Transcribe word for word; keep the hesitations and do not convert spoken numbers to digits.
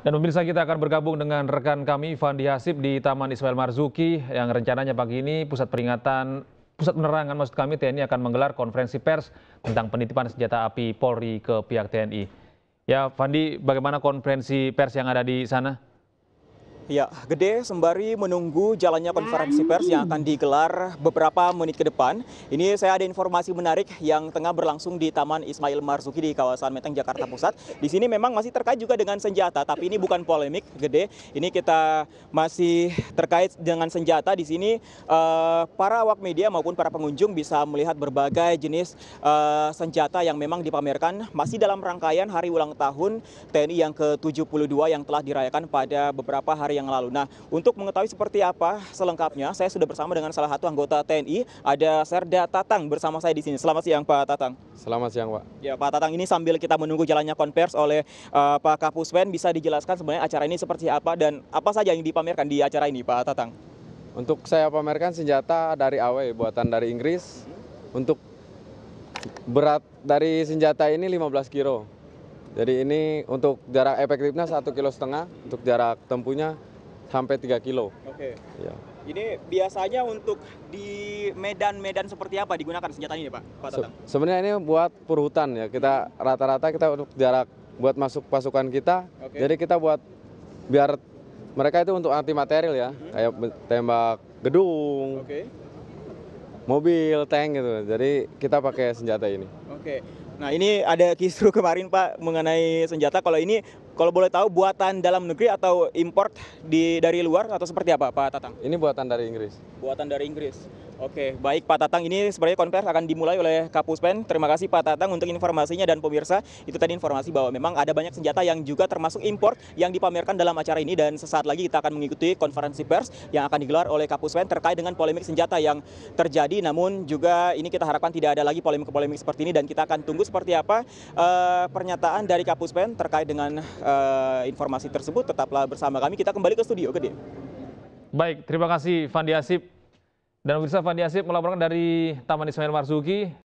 Dan pemirsa, kita akan bergabung dengan rekan kami Fandi Hasib di Taman Ismail Marzuki yang rencananya pagi ini pusat peringatan, pusat penerangan maksud kami T N I akan menggelar konferensi pers tentang penitipan senjata api Polri ke pihak T N I. Ya Fandi, bagaimana konferensi pers yang ada di sana? Ya, Gede, sembari menunggu jalannya konferensi pers yang akan digelar beberapa menit ke depan, ini saya ada informasi menarik yang tengah berlangsung di Taman Ismail Marzuki di kawasan Menteng, Jakarta Pusat. Di sini memang masih terkait juga dengan senjata, tapi ini bukan polemik, Gede. Ini kita masih terkait dengan senjata. Di sini eh, para awak media maupun para pengunjung bisa melihat berbagai jenis eh, senjata yang memang dipamerkan masih dalam rangkaian hari ulang tahun T N I yang ke tujuh puluh dua yang telah dirayakan pada beberapa hari yang lalu. Nah, untuk mengetahui seperti apa selengkapnya, saya sudah bersama dengan salah satu anggota T N I, ada Serda Tatang bersama saya di sini. Selamat siang, Pak Tatang. Selamat siang, Pak. Ya, Pak Tatang, ini sambil kita menunggu jalannya konvers oleh uh, Pak Kapuspen, bisa dijelaskan sebenarnya acara ini seperti apa dan apa saja yang dipamerkan di acara ini, Pak Tatang? Untuk saya pamerkan senjata dari A W buatan dari Inggris. Untuk berat dari senjata ini lima belas kilo. Jadi ini untuk jarak efektifnya satu kilo setengah, untuk jarak tempuhnya sampai tiga kilo. Oke. Ya. Ini biasanya untuk di medan-medan seperti apa digunakan senjata ini, Pak? Pak Tatang. Se sebenarnya ini buat perhutan ya. Kita rata-rata kita untuk jarak buat masuk pasukan kita. Okay. Jadi kita buat biar mereka itu untuk anti material ya, hmm. kayak tembak gedung, okay. mobil, tank gitu. Jadi kita pakai senjata ini. Oke. Okay. Nah, ini ada kisru kemarin, Pak, mengenai senjata. Kalau ini, kalau boleh tahu, buatan dalam negeri atau import di dari luar atau seperti apa, Pak Tatang? Ini buatan dari Inggris. Buatan dari Inggris. Oke, baik Pak Tatang. Ini sebenarnya konvers akan dimulai oleh Kapuspen. Terima kasih Pak Tatang untuk informasinya. Dan pemirsa, itu tadi informasi bahwa memang ada banyak senjata yang juga termasuk import yang dipamerkan dalam acara ini. Dan sesaat lagi kita akan mengikuti konferensi pers yang akan digelar oleh Kapuspen terkait dengan polemik senjata yang terjadi. Namun juga ini kita harapkan tidak ada lagi polemik-polemik seperti ini. Dan kita akan tunggu seperti apa uh, pernyataan dari Kapuspen terkait dengan uh, informasi tersebut. Tetaplah bersama kami. Kita kembali ke studio, Gede. Baik, terima kasih Fandi Hasib. Dan pemirsa, Fandi Hasib melaporkan dari Taman Ismail Marzuki.